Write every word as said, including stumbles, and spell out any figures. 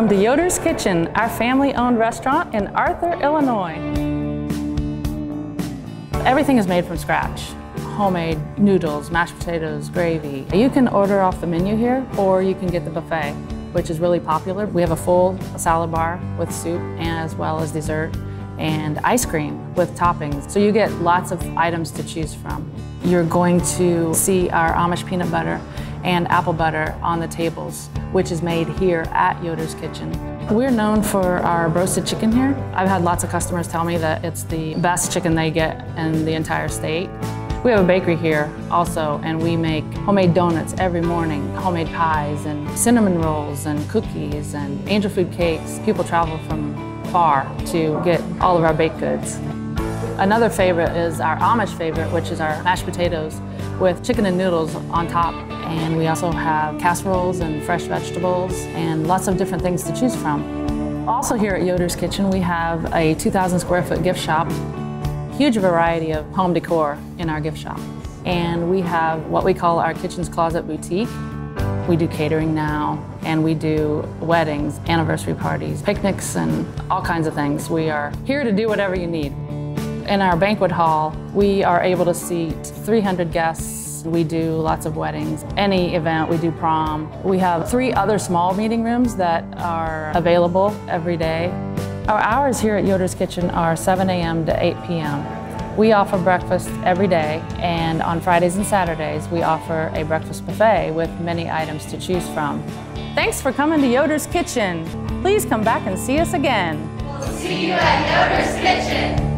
Welcome to Yoder's Kitchen, our family-owned restaurant in Arthur, Illinois. Everything is made from scratch. Homemade noodles, mashed potatoes, gravy. You can order off the menu here, or you can get the buffet, which is really popular. We have a full salad bar with soup, as well as dessert and ice cream with toppings. So you get lots of items to choose from. You're going to see our Amish peanut butter and apple butter on the tables, which is made here at Yoder's Kitchen. We're known for our roasted chicken here. I've had lots of customers tell me that it's the best chicken they get in the entire state. We have a bakery here also, and we make homemade donuts every morning, homemade pies and cinnamon rolls and cookies and angel food cakes. People travel from far to get all of our baked goods. Another favorite is our Amish favorite, which is our mashed potatoes with chicken and noodles on top. And we also have casseroles and fresh vegetables and lots of different things to choose from. Also here at Yoder's Kitchen, we have a two thousand square foot gift shop. Huge variety of home decor in our gift shop. And we have what we call our Kitchen's Closet Boutique. We do catering now, and we do weddings, anniversary parties, picnics, and all kinds of things. We are here to do whatever you need. In our banquet hall, we are able to seat three hundred guests. We do lots of weddings, any event, we do prom. We have three other small meeting rooms that are available every day. Our hours here at Yoder's Kitchen are seven A M to eight P M We offer breakfast every day, and on Fridays and Saturdays, we offer a breakfast buffet with many items to choose from. Thanks for coming to Yoder's Kitchen. Please come back and see us again. We'll see you at Yoder's Kitchen.